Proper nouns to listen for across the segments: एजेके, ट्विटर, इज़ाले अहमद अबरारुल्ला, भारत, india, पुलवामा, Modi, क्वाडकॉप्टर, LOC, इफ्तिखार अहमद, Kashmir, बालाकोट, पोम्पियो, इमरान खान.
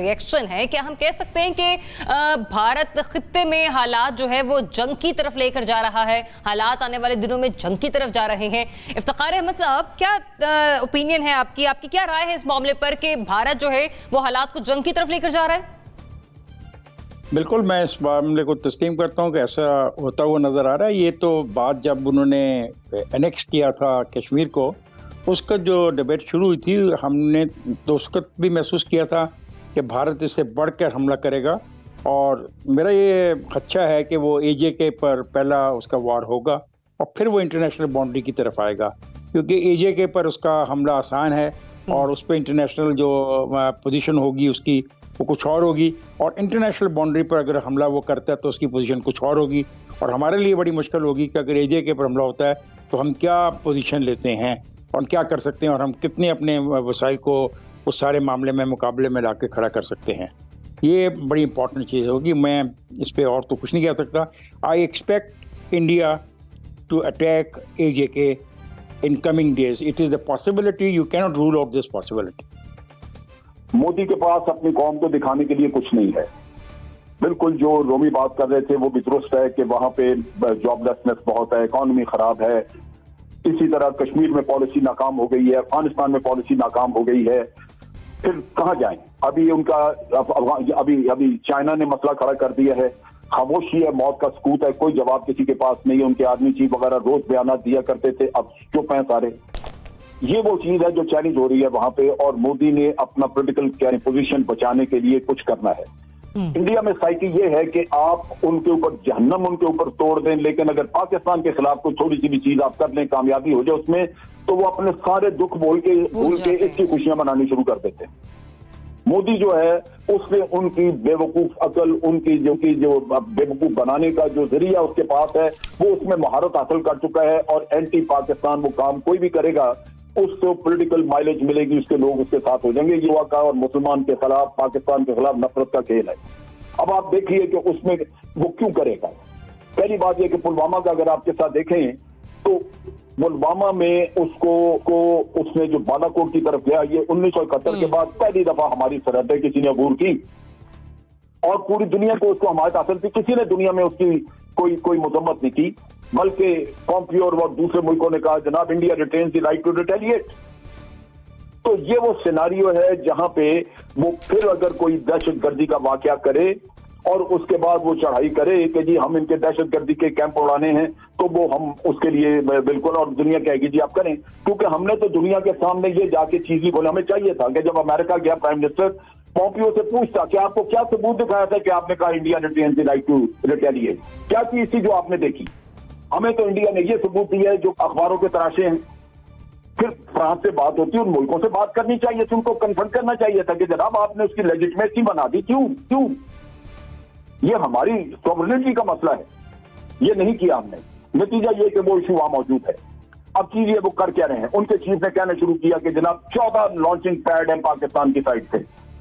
Reaction है, क्या हम कह सकते हैं कि भारत खित्ते में हालात जो है वो जंग की तरफ लेकर जा रहा है, हालात आने वाले दिनों में जंग की तरफ जा रहे हैं? इफ्तिखार अहमद साहब, क्या ओपिनियन है आपकी, आपकी क्या राय है इस मामले पर कि भारत जो है वो हालात को जंग की तरफ लेकर जा रहा है? बिल्कुल, मैं इस मामले को तस्लीम करता हूँ कि ऐसा होता हुआ नज़र आ रहा है। ये तो बात जब उन्होंने एनेक्स किया था कश्मीर को, उसका जो डिबेट शुरू हुई थी, हमने तो उसका भी महसूस किया था कि भारत इससे बढ़कर हमला करेगा, और मेरा ये खदशा है कि वो एजेके पर पहला उसका वार होगा और फिर वो इंटरनेशनल बाउंड्री की तरफ आएगा, क्योंकि एजेके पर उसका हमला आसान है और उस पर इंटरनेशनल जो पोजीशन होगी उसकी वो कुछ और होगी, और इंटरनेशनल बाउंड्री पर अगर हमला वो करता है तो उसकी पोजीशन कुछ और होगी, और हमारे लिए बड़ी मुश्किल होगी कि अगर एजेके पर हमला होता है तो हम क्या पोजीशन लेते हैं और क्या कर सकते हैं और हम कितने अपने वसाइल को उस सारे मामले में मुकाबले में ला के खड़ा कर सकते हैं। ये बड़ी इंपॉर्टेंट चीज़ होगी, मैं इस पर और तो कुछ नहीं कह सकता। I expect India to attack एजेके in coming days, it is a possibility, you cannot rule out this possibility. Modi के पास अपनी कौम को दिखाने के लिए कुछ नहीं है। बिल्कुल जो रोमी बात कर रहे थे वो भी दुरुस्त है कि वहां पे जॉबलेसनेस बहुत है, इकोनॉमी खराब है, इसी तरह कश्मीर में पॉलिसी नाकाम हो गई है, अफगानिस्तान में पॉलिसी नाकाम हो गई है, फिर कहाँ जाए? अभी उनका अभी चाइना ने मसला खड़ा कर दिया है, खामोशी है, मौत का सकूत है, कोई जवाब किसी के पास नहीं है। उनके आर्मी चीफ वगैरह रोज बयान दिया करते थे, अब चुप हैं सारे। ये वो चीज है जो चैलेंज हो रही है वहां पे, और मोदी ने अपना पॉलिटिकल पोजीशन बचाने के लिए कुछ करना है। इंडिया में साइकिल ये है कि आप उनके ऊपर जहन्नम उनके ऊपर तोड़ दें, लेकिन अगर पाकिस्तान के खिलाफ कोई थोड़ी सी भी चीज आप कर लें, कामयाबी हो जाए उसमें, तो वो अपने सारे दुख भूल के इसकी खुशियां मनानी शुरू कर देते हैं। मोदी जो है उसने उनकी बेवकूफ अकल, उनकी जो बेवकूफ बनाने का जो जरिया उसके पास है वो उसमें महारत हासिल कर चुका है, और एंटी पाकिस्तान वो काम कोई भी करेगा उसको पॉलिटिकल माइलेज मिलेगी, उसके लोग उसके साथ हो जाएंगे। युवा का और मुसलमान के खिलाफ, पाकिस्तान के खिलाफ नफरत का खेल है। अब आप देखिए कि उसमें वो क्यों करेगा। पहली बात यह कि पुलवामा का अगर आपके साथ देखें तो पुलवामा में उसने जो बालाकोट की तरफ गया, ये 1971 के बाद पहली दफा हमारी सरहद है किसी ने अबूर की, और पूरी दुनिया को उसको हमारे हासिल थी, किसी ने दुनिया में उसकी कोई मजम्मत नहीं की, बल्कि पोम्पियो और दूसरे मुल्कों ने कहा जनाब India retains the right to retaliate. तो ये वो सिनारियो है जहां पे वो फिर अगर कोई दहशतगर्दी का वाकया करे और उसके बाद वो चढ़ाई करे कि जी हम इनके दहशतगर्दी के कैंप उड़ाने हैं, तो वो हम उसके लिए बिल्कुल, और दुनिया कहेगी जी आप करें, क्योंकि हमने तो दुनिया के सामने ये जाके चीज ही बोले। हमें चाहिए था कि जब अमेरिका गया प्राइम मिनिस्टर पोम्पियो से पूछता कि आपको क्या सबूत दिखाया था कि आपने कहा India retains the right to retaliate, क्या चीज थी जो आपने देखी? हमें तो इंडिया ने ये सबूत दिया है जो अखबारों के तराशे हैं। फिर फ्रांस से बात होती है, उन मुल्कों से बात करनी चाहिए थी, उनको कन्फर्ट करना चाहिए था कि जनाब आपने उसकी लेजिटिमेसी बना दी, क्यों? ये हमारी सॉवरेनिटी का मसला है, ये नहीं किया हमने। नतीजा ये कि वो इशू वहां मौजूद है। अब चीज ये वो कर क्या रहे हैं, उनके चीफ ने कहना शुरू किया कि जनाब 14 लॉन्चिंग पैड हैं पाकिस्तान की साइड से,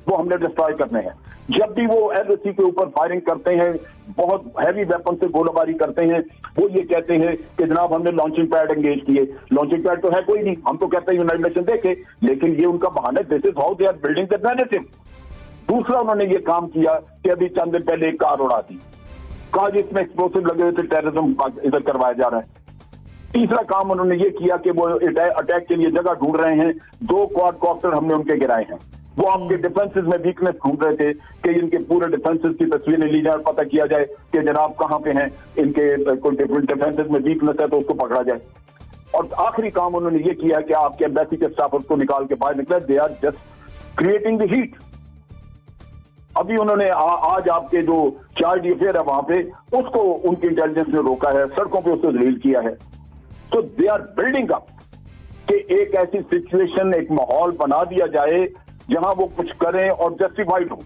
वो हमने डिस्ट्रॉय करने हैं। जब भी वो LOC के ऊपर फायरिंग करते हैं, बहुत हैवी वेपन से गोलाबारी करते हैं, वो ये कहते हैं कि जनाब हमने लॉन्चिंग पैड एंगेज किए। लॉन्चिंग पैड तो है कोई नहीं, हम तो कहते हैं यूनाइटेड नेशन देखे, लेकिन ये उनका बहाना है, this is how they are building the narrative. दूसरा उन्होंने ये काम किया कि अभी चंद दिन पहले एक कार उड़ा दी, कहा जिसमें एक्सप्लोसिव लगे हुए थे, टेररिज्म इधर करवाया जा रहा है। तीसरा काम उन्होंने ये किया कि वो अटैक के लिए जगह ढूंढ रहे हैं, 2 क्वाडकॉप्टर हमने उनके गिराए हैं। वो आपके डिफेंसेस में वीकनेस ढूंढ रहे थे कि इनके पूरे डिफेंसेस की तस्वीरें ली जाए और पता किया जाए कि जनाब कहाँ पे हैं, इनके कोई डिफेंसेस में वीकनेस है तो उसको पकड़ा जाए। और आखिरी काम उन्होंने ये किया कि आपके एम्बेसी के स्टाफर्स को निकाल के बाहर निकले, they are just creating the heat. अभी उन्होंने आज आपके जो चार्ज अफेयर है वहां पे उसको उनकी इंटेलिजेंस ने रोका है, सड़कों पे उसको लील किया है। तो दे आर बिल्डिंग अप कि एक ऐसी सिचुएशन, एक माहौल बना दिया जाए जहां वो कुछ करें और जस्टिफाइड हो।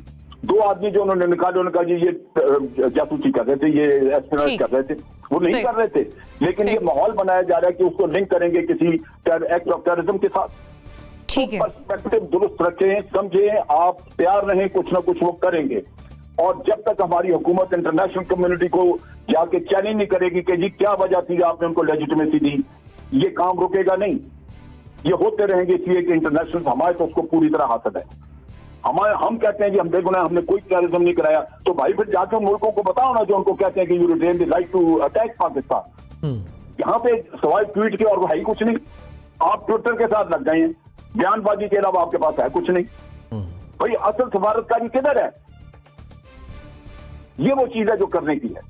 2 आदमी जो उन्होंने निकाले, उन्होंने कहा जी ये जासूसी कर रहे थे, ये एस्पिरेट कर रहे थे, वो नहीं कर रहे थे, लेकिन ये माहौल बनाया जा रहा है कि उसको लिंक करेंगे किसी एक्ट ऑफ टेररिज्म के साथ। ठीक है, पर्सपेक्टिव दुरुस्त रखें, समझें, आप तैयार रहें, कुछ ना कुछ वो करेंगे। और जब तक हमारी हुकूमत इंटरनेशनल कम्युनिटी को जाके चैलेंज नहीं करेगी कि जी क्या वजह थी आपने उनको लेजिटिमेसी दी, ये काम रुकेगा नहीं, ये होते रहेंगे, इसलिए कि इंटरनेशनल हमारे तो उसको पूरी तरह हासिल है। हमारे हम कहते हैं कि हम बेगुनाह, हमने कोई टेररिज्म नहीं कराया, तो भाई फिर जाकर मुल्कों को बताओ ना जो उनको कहते हैं कि you retain the right to attack Pakistan. यहाँ पे सवाल ट्वीट के और भाई कुछ नहीं, आप ट्विटर के साथ लग गए हैं, बयानबाजी के अलावा आपके पास है कुछ नहीं। भाई असल सफारतकारी किधर है? ये वो चीज है जो करने की है।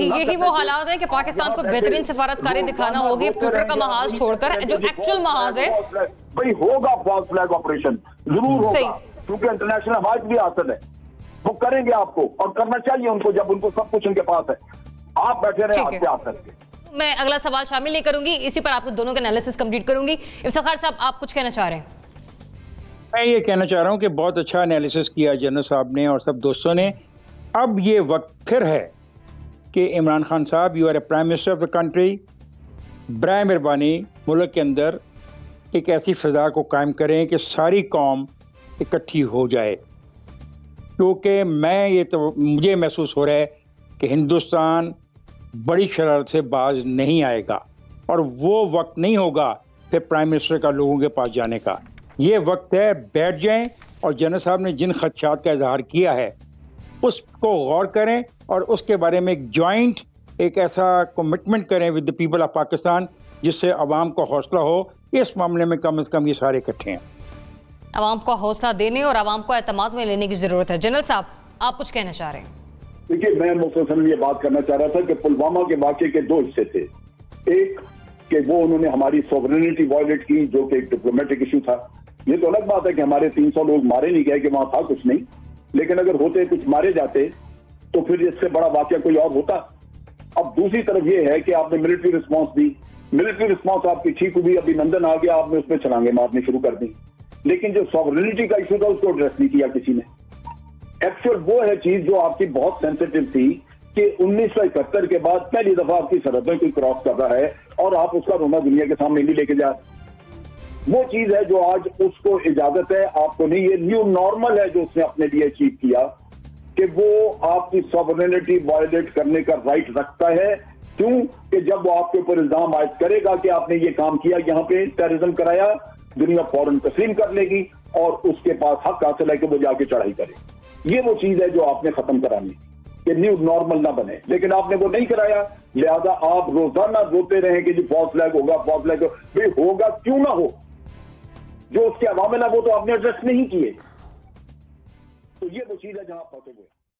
यही वो हालात है कि पाकिस्तान को बेहतरीन सफारतकारी दिखाना होगी ट्विटर का महाज छोड़कर, जो एक्चुअल महाज है। भाई होगा फॉल्स फ्लैग ऑपरेशन जरूर होगा, क्योंकि इंटरनेशनल हमारे भी आसन है, वो करेंगे आपको और करना चाहिए उनको, जब उनको सब कुछ उनके पास है। आप बैठे रहे आपसे आसन के। मैं अगला सवाल शामिल नहीं करूंगी, इसी पर आप दोनों का एनालिसिस कंप्लीट करूंगी। इफ्तिखार साहब, आप कुछ कहना चाह रहे हैं? मैं ये कहना चाह रहा हूँ कि बहुत अच्छा एनालिसिस किया जनरल साहब ने और सब दोस्तों ने। अब ये वक्त फिर है कि इमरान खान साहब, you are a prime minister of the country, बराए मेहरबानी मुल्क के अंदर एक ऐसी फ़िज़ा को कायम करें कि सारी कौम इकट्ठी हो जाए, क्योंकि मैं ये तो मुझे महसूस हो रहा है कि हिंदुस्तान बड़ी शरारत से बाज नहीं आएगा और वो वक्त नहीं होगा फिर प्राइम मिनिस्टर का लोगों के पास जाने का। ये वक्त है, बैठ जाएं और जनरल साहब ने जिन खदशात का इजहार किया है उसको गौर करें और उसके बारे में एक जॉइंट एक ऐसा कमिटमेंट करें with the people of Pakistan, जिससे आवाम को हौसला हो। इस मामले में कम से कम ये सारे इकट्ठे हैं। आवाम को हौसला देने और आवाम को एतमाद में लेने की जरूरत है। जनरल साहब, आप कुछ कहना चाह रहे हैं? देखिए, मैं मुख्तसर ये बात करना चाह रहा था कि पुलवामा के वाक़े के दो हिस्से थे। एक कि वो उन्होंने हमारी सॉवरेनिटी वायलेट की, जो कि एक डिप्लोमेटिक इशू था। ये तो अलग बात है कि हमारे 300 लोग मारे नहीं गए कि वहां था कुछ नहीं, लेकिन अगर होते कुछ मारे जाते तो फिर इससे बड़ा वाक़ा कोई और होता। अब दूसरी तरफ ये है कि आपने मिलिट्री रिस्पॉन्स दी, मिलिट्री रिस्पॉन्स आपकी ठीक हुई, अभिनंदन आ गया, आपने उसमें छलांगे मारनी शुरू कर दी, लेकिन जो सॉवरेनिटी का इशू था उसको एड्रेस नहीं किया किसी ने। एक्चुअल वो है चीज जो आपकी बहुत सेंसिटिव थी कि 1971 के बाद पहली दफा आपकी सरहदें कोई क्रॉस कर रहा है और आप उसका रोना दुनिया के सामने नहीं लेके जा रहे। वो चीज है जो आज उसको इजाजत है, आपको नहीं। ये न्यू नॉर्मल है जो उसने अपने लिए अचीव किया कि वो आपकी सॉवरेनिटी वायलेट करने का राइट रखता है। क्यों कि जब वो आपके ऊपर इल्जाम आयद करेगा कि आपने ये काम किया, यहाँ पे टेररिज्म कराया, दुनिया फौरन तस्लीम कर लेगी और उसके पास हक हासिल है कि वो जाके चढ़ाई करे। ये वो चीज है जो आपने खत्म करानी कि न्यू नॉर्मल ना बने, लेकिन आपने वो नहीं कराया। लिहाजा आप रोजाना रोते रहे कि जी फॉल्स फ्लैग होगा, फॉल्स फ्लैग भाई होगा, क्यों ना हो। जो उसके अवामिल है वो तो आपने एड्रेस नहीं किए, तो ये वो चीज है जहां आप फंसे हुए।